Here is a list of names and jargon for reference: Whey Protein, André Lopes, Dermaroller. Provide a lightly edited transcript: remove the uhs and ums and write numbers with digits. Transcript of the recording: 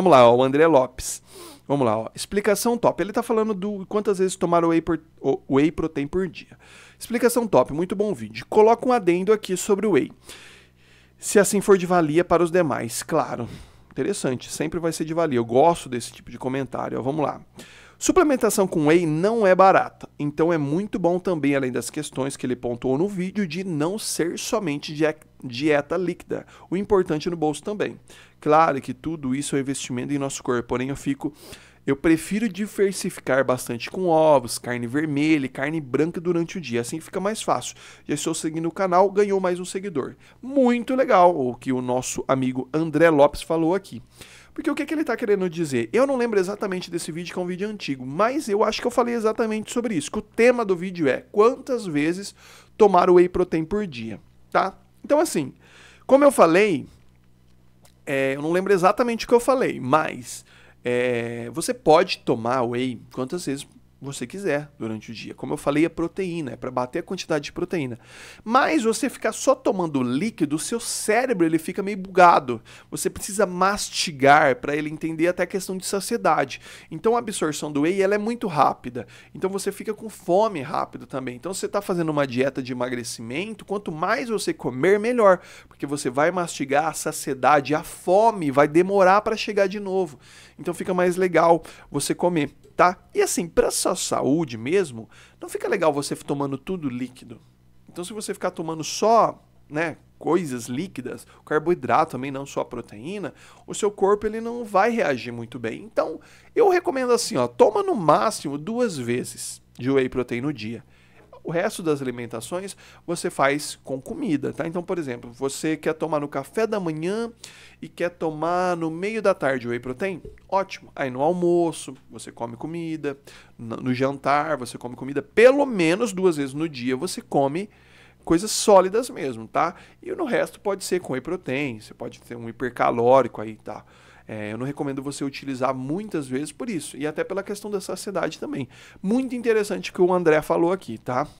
Vamos lá, ó, o André Lopes. Vamos lá, ó. Explicação top. Ele tá falando do quantas vezes tomar whey protein por dia. Explicação top, muito bom vídeo. Coloca um adendo aqui sobre o whey. Se assim for de valia para os demais, claro. Interessante, sempre vai ser de valia. Eu gosto desse tipo de comentário, ó, vamos lá. Suplementação com whey não é barata, então é muito bom também, além das questões que ele pontuou no vídeo, de não ser somente dieta líquida, o importante no bolso também. Claro que tudo isso é investimento em nosso corpo, porém eu prefiro diversificar bastante com ovos, carne vermelha e carne branca durante o dia, assim fica mais fácil. Já estou seguindo o canal, ganhou mais um seguidor. Muito legal o que o nosso amigo André Lopes falou aqui. Porque o que ele está querendo dizer? Eu não lembro exatamente desse vídeo, que é um vídeo antigo, mas eu acho que eu falei exatamente sobre isso, que o tema do vídeo é quantas vezes tomar whey protein por dia, tá? Então assim, como eu falei, eu não lembro exatamente o que eu falei, mas você pode tomar whey quantas vezes você quiser durante o dia. Como eu falei, é proteína, é para bater a quantidade de proteína. Mas você ficar só tomando líquido, o seu cérebro ele fica meio bugado. Você precisa mastigar para ele entender até a questão de saciedade. Então a absorção do whey ela é muito rápida. Então você fica com fome rápido também. Então se você está fazendo uma dieta de emagrecimento, quanto mais você comer, melhor. Porque você vai mastigar a saciedade, a fome vai demorar para chegar de novo. Então fica mais legal você comer. Tá? E assim, para sua saúde mesmo, não fica legal você tomando tudo líquido. Então se você ficar tomando só, né, coisas líquidas, carboidrato também, não só proteína, o seu corpo ele não vai reagir muito bem. Então eu recomendo assim, ó, toma no máximo 2 vezes de whey protein no dia. O resto das alimentações você faz com comida, tá? Então, por exemplo, você quer tomar no café da manhã e quer tomar no meio da tarde whey protein? Ótimo. Aí no almoço você come comida, no jantar você come comida, pelo menos 2 vezes no dia você come coisas sólidas mesmo, tá? E no resto pode ser com whey protein, você pode ter um hipercalórico aí, tá? Eu não recomendo você utilizar muitas vezes por isso, e até pela questão da saciedade também. Muito interessante o que o André falou aqui, tá?